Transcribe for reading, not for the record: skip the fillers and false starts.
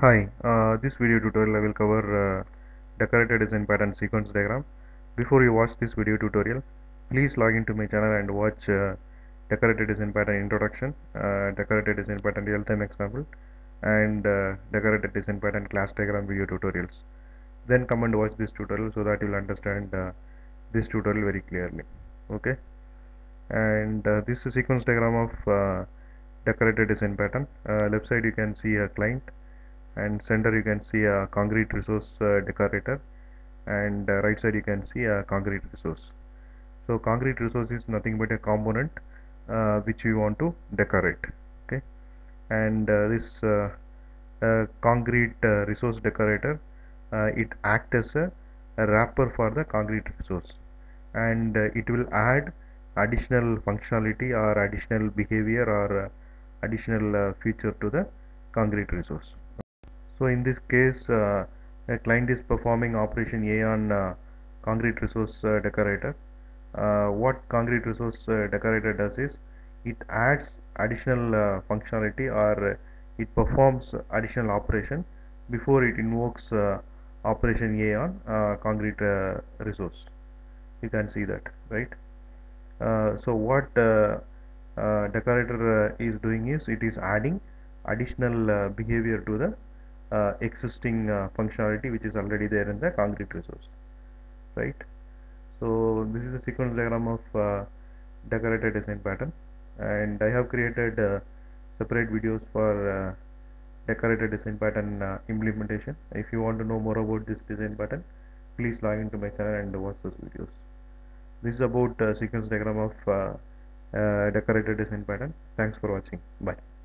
Hi, this video tutorial I will cover Decorator Design Pattern Sequence Diagram. Before you watch this video tutorial, please log into my channel and watch Decorator Design Pattern Introduction, Decorator Design Pattern Real-Time Example, and Decorator Design Pattern Class Diagram video tutorials. Then come and watch this tutorial so that you will understand this tutorial very clearly. Okay. And this is a sequence diagram of Decorator Design Pattern. Left side you can see a client, and center you can see a concrete resource decorator, and right side you can see a concrete resource. So concrete resource is nothing but a component which you want to decorate. Okay, and this concrete resource decorator, it acts as a wrapper for the concrete resource, and it will add additional functionality or additional behavior or additional feature to the concrete resource. So in this case, a client is performing operation A on concrete resource decorator. What concrete resource decorator does is, it adds additional functionality, or it performs additional operation before it invokes operation A on concrete resource. You can see that, right? So what decorator is doing is, it is adding additional behavior to the existing functionality which is already there in the concrete resource, right? So this is the sequence diagram of Decorator Design Pattern, and I have created separate videos for Decorator Design Pattern implementation. If you want to know more about this design pattern, please log into my channel and watch those videos. This is about sequence diagram of Decorator Design Pattern. Thanks for watching. Bye.